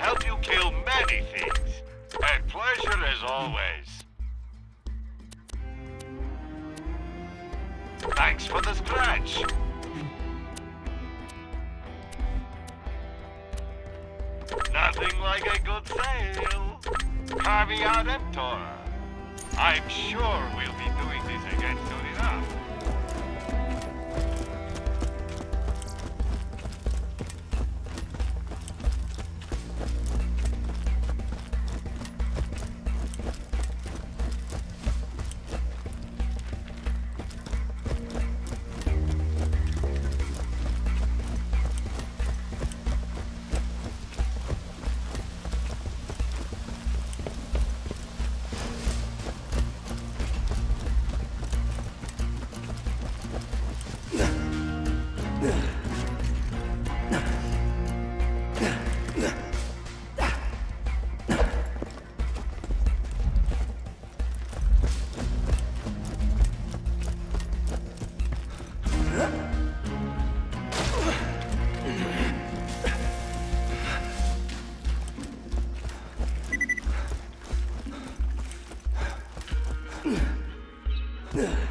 help you kill many things. A pleasure as always. Thanks for the scratch. Nothing like a good sale. Caveat emptor. I'm sure we'll be doing this again soon enough. Yeah.